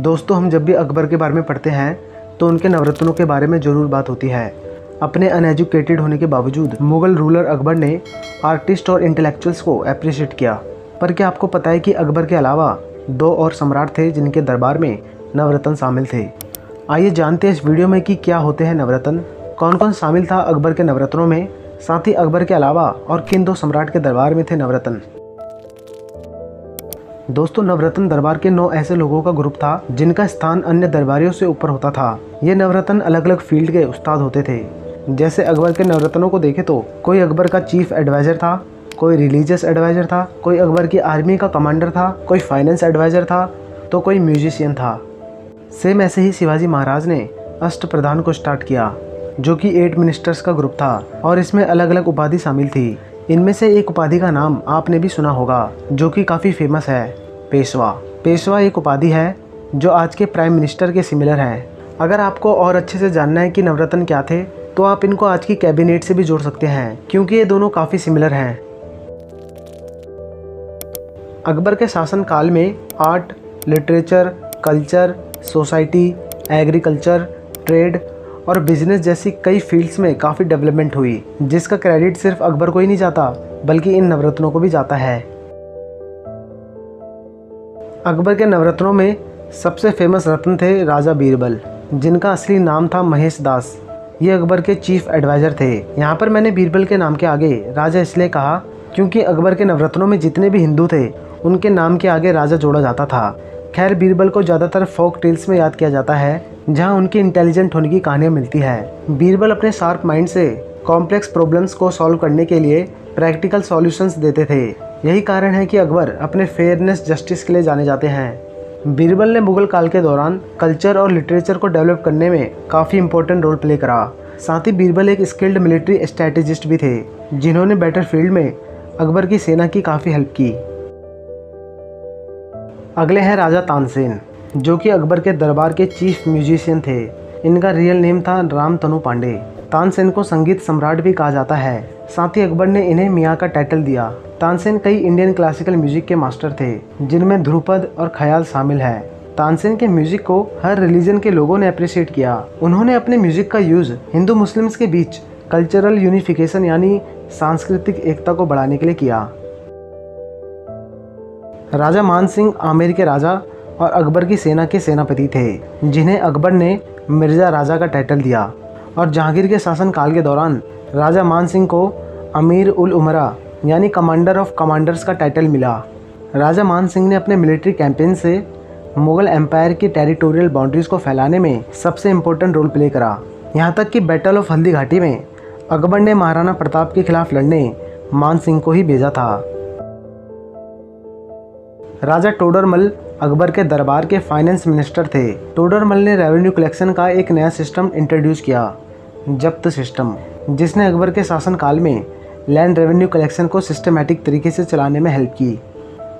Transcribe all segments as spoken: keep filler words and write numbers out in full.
दोस्तों, हम जब भी अकबर के बारे में पढ़ते हैं तो उनके नवरत्नों के बारे में ज़रूर बात होती है। अपने अनएजुकेटेड होने के बावजूद मुग़ल रूलर अकबर ने आर्टिस्ट और इंटेलेक्चुअल्स को अप्रिशिएट किया। पर क्या आपको पता है कि अकबर के अलावा दो और सम्राट थे जिनके दरबार में नवरत्न शामिल थे। आइए जानते हैं इस वीडियो में कि क्या होते हैं नवरत्न, कौन कौन शामिल था अकबर के नवरत्नों में, साथ ही अकबर के अलावा और किन दो सम्राट के दरबार में थे नवरत्न। दोस्तों, नवरत्न दरबार के नौ ऐसे लोगों का ग्रुप था जिनका स्थान अन्य दरबारियों से ऊपर होता था। ये नवरत्न अलग अलग फील्ड के उस्ताद होते थे। जैसे अकबर के नवरत्नों को देखें तो कोई अकबर का चीफ एडवाइज़र था, कोई रिलीजियस एडवाइज़र था, कोई अकबर की आर्मी का कमांडर था, कोई फाइनेंस एडवाइज़र था, तो कोई म्यूजिशियन था। सेम ऐसे ही शिवाजी महाराज ने अष्टप्रधान को स्टार्ट किया जो कि एट मिनिस्टर्स का ग्रुप था और इसमें अलग अलग उपाधि शामिल थी। इनमें से एक उपाधि का नाम आपने भी सुना होगा जो कि काफ़ी फेमस है, पेशवा। पेशवा एक उपाधि है जो आज के प्राइम मिनिस्टर के सिमिलर है। अगर आपको और अच्छे से जानना है कि नवरत्न क्या थे तो आप इनको आज की कैबिनेट से भी जोड़ सकते हैं क्योंकि ये दोनों काफ़ी सिमिलर हैं। अकबर के शासनकाल में art, literature, culture, society, agriculture, trade और बिजनेस जैसी कई फील्ड्स में काफ़ी डेवलपमेंट हुई, जिसका क्रेडिट सिर्फ अकबर को ही नहीं जाता बल्कि इन नवरत्नों को भी जाता है। अकबर के नवरत्नों में सबसे फेमस रत्न थे राजा बीरबल, जिनका असली नाम था महेश दास। ये अकबर के चीफ एडवाइज़र थे। यहाँ पर मैंने बीरबल के नाम के आगे राजा इसलिए कहा क्योंकि अकबर के नवरत्नों में जितने भी हिंदू थे उनके नाम के आगे राजा जोड़ा जाता था। खैर, बीरबल को ज़्यादातर फोक टेल्स में याद किया जाता है जहाँ उनकी इंटेलिजेंट होने की कहानियाँ मिलती है। बीरबल अपने शार्प माइंड से कॉम्प्लेक्स प्रॉब्लम्स को सॉल्व करने के लिए प्रैक्टिकल सॉल्यूशंस देते थे। यही कारण है कि अकबर अपने फेयरनेस, जस्टिस के लिए जाने जाते हैं। बीरबल ने मुगल काल के दौरान कल्चर और लिटरेचर को डेवलप करने में काफ़ी इंपॉर्टेंट रोल प्ले करा। साथ ही बीरबल एक स्किल्ड मिलिट्री स्ट्रैटेजिस्ट भी थे जिन्होंने बैटलफील्ड में अकबर की सेना की काफ़ी हेल्प की। अगले हैं राजा तानसेन, जो कि अकबर के दरबार के चीफ म्यूजिशियन थे। इनका रियल नेम था राम तनु पांडे। तानसेन को संगीत सम्राट भी कहा जाता है। साथ ही अकबर ने इन्हें मियाँ का टाइटल दिया। तानसेन कई इंडियन क्लासिकल म्यूजिक के मास्टर थे जिनमें ध्रुपद और ख्याल शामिल है। तानसेन के म्यूजिक को हर रिलीजन के लोगों ने अप्रिशिएट किया। उन्होंने अपने म्यूजिक का यूज़ हिंदू मुस्लिम्स के बीच कल्चरल यूनिफिकेशन यानी सांस्कृतिक एकता को बढ़ाने के लिए किया। राजा मान सिंह आमेर के राजा और अकबर की सेना के सेनापति थे, जिन्हें अकबर ने मिर्ज़ा राजा का टाइटल दिया। और जहांगीर के शासनकाल के दौरान राजा मान सिंह को अमीर उल उमरा यानी कमांडर ऑफ कमांडर्स का टाइटल मिला। राजा मान सिंह ने अपने मिलिट्री कैंपेन से मुग़ल एम्पायर की टेरिटोरियल बाउंड्रीज़ को फैलाने में सबसे इम्पोर्टेंट रोल प्ले करा। यहाँ तक कि बैटल ऑफ हल्दी घाटी में अकबर ने महाराणा प्रताप के खिलाफ लड़ने मान सिंह को ही भेजा था। राजा टोडरमल अकबर के दरबार के फाइनेंस मिनिस्टर थे। टोडरमल ने रेवेन्यू कलेक्शन का एक नया सिस्टम इंट्रोड्यूस किया, जब्त सिस्टम, जिसने अकबर के शासनकाल में लैंड रेवेन्यू कलेक्शन को सिस्टमेटिक तरीके से चलाने में हेल्प की।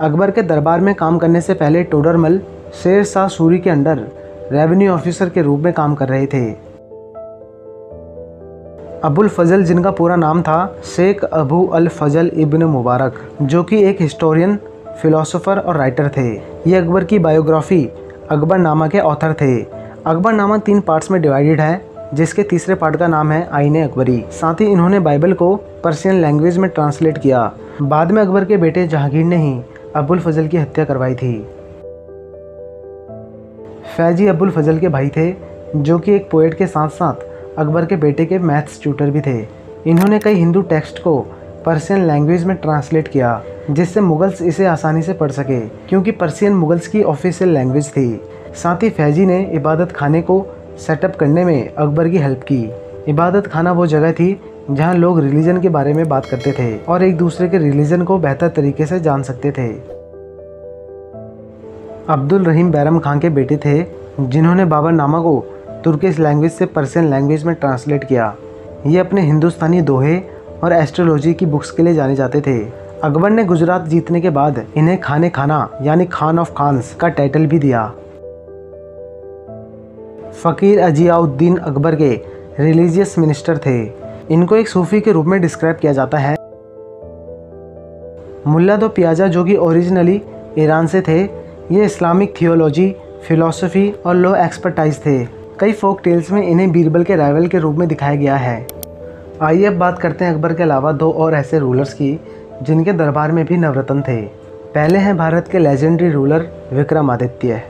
अकबर के दरबार में काम करने से पहले टोडरमल शेर शाह सूरी के अंडर रेवेन्यू ऑफिसर के रूप में काम कर रहे थे। अबुल फजल, जिनका पूरा नाम था शेख अबू अल फजल इबन मुबारक, जो कि एक हिस्टोरियन, फिलोसोफर और राइटर थे। ये अकबर की बायोग्राफी अकबरनामा के ऑथर थे। अकबरनामा तीन पार्ट्स में डिवाइडेड है जिसके तीसरे पार्ट का नाम है आईने अकबरी। साथ ही इन्होंने बाइबल को पर्शियन लैंग्वेज में ट्रांसलेट किया। बाद में अकबर के बेटे जहांगीर ने ही अबुल फजल की हत्या करवाई थी। फैजी अबुल फजल के भाई थे जो कि एक पोएट के साथ साथ अकबर के बेटे के मैथ्स ट्यूटर भी थे। इन्होंने कई हिंदू टेक्स्ट को पर्शियन लैंग्वेज में ट्रांसलेट किया जिससे मुगल्स इसे आसानी से पढ़ सके क्योंकि पर्शियन मुगल्स की ऑफिशियल लैंग्वेज थी। साथ ही फैजी ने इबादत खाने को सेटअप करने में अकबर की हेल्प की। इबादत खाना वो जगह थी जहां लोग रिलीजन के बारे में बात करते थे और एक दूसरे के रिलीजन को बेहतर तरीके से जान सकते थे। अब्दुल रहीम बैरम खान के बेटे थे जिन्होंने बाबरनामा को तुर्किश लैंग्वेज से पर्शियन लैंग्वेज में ट्रांसलेट किया। ये अपने हिंदुस्तानी दोहे और एस्ट्रोलॉजी की बुक्स के लिए जाने जाते थे। अकबर ने गुजरात जीतने के बाद इन्हें खाने खाना यानी खान ऑफ खान्स का टाइटल भी दिया। फकीर अजियाउद्दीन अकबर के रिलीजियस मिनिस्टर थे। इनको एक सूफी के रूप में डिस्क्राइब किया जाता है। मुल्ला दो पियाज़ा, जो कि ओरिजिनली ईरान से थे, ये इस्लामिक थियोलॉजी फिलॉसफी और लो एक्सपर्टाइज थे। कई फोक टेल्स में इन्हें बीरबल के राइवल के रूप में दिखाया गया है। आइए अब बात करते हैं अकबर के अलावा दो और ऐसे रूलर्स की जिनके दरबार में भी नवरत्न थे। पहले हैं भारत के legendary ruler Vikramaditya.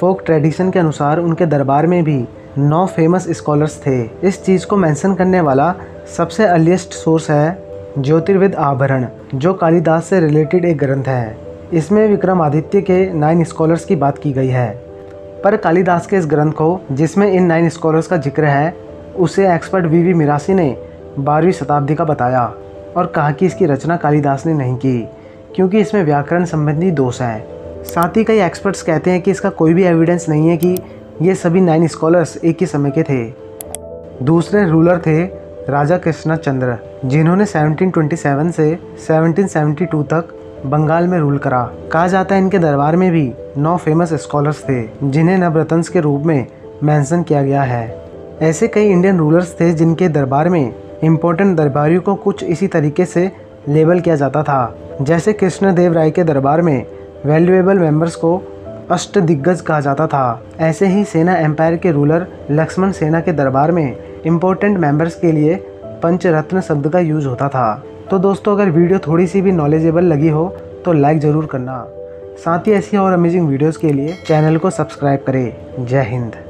Folk tradition के अनुसार उनके दरबार में भी नौ फेमस स्कॉलर्स थे। इस चीज़ को मेंशन करने वाला सबसे अर्लीस्ट सोर्स है ज्योतिर्विद आभरण, जो कालिदास से रिलेटेड एक ग्रंथ है। इसमें विक्रमादित्य के नाइन स्कॉलर्स की बात की गई है, पर कालिदास के इस ग्रंथ को जिसमें इन नाइन स्कॉलर्स का जिक्र है उसे एक्सपर्ट वी वी मीरासी ने बारहवीं शताब्दी का बताया और कहा कि इसकी रचना कालिदास ने नहीं की क्योंकि इसमें व्याकरण संबंधी दोष हैं। साथ ही कई एक्सपर्ट्स कहते हैं कि इसका कोई भी एविडेंस नहीं है कि ये सभी नाइन स्कॉलर्स एक ही समय के थे। दूसरे रूलर थे राजा कृष्णा चंद्र, जिन्होंने सेवनटीन ट्वेंटी सेवन से सेवनटीन सेवनटी टू तक बंगाल में रूल करा। कहा जाता है इनके दरबार में भी नौ फेमस स्कॉलर्स थे जिन्हें नवरत्नस के रूप में मेंशन किया गया है। ऐसे कई इंडियन रूलर्स थे जिनके दरबार में इम्पोर्टेंट दरबारियों को कुछ इसी तरीके से लेबल किया जाता था। जैसे कृष्ण देव राय के दरबार में वैल्यूएबल मेंबर्स को अष्ट दिग्गज कहा जाता था, ऐसे ही सेना एम्पायर के रूलर लक्ष्मण सेना के दरबार में इम्पोर्टेंट मेंबर्स के लिए पंचरत्न शब्द का यूज होता था। तो दोस्तों, अगर वीडियो थोड़ी सी भी नॉलेजेबल लगी हो तो लाइक ज़रूर करना। साथ ही ऐसी और अमेजिंग वीडियोज़ के लिए चैनल को सब्सक्राइब करें। जय हिंद।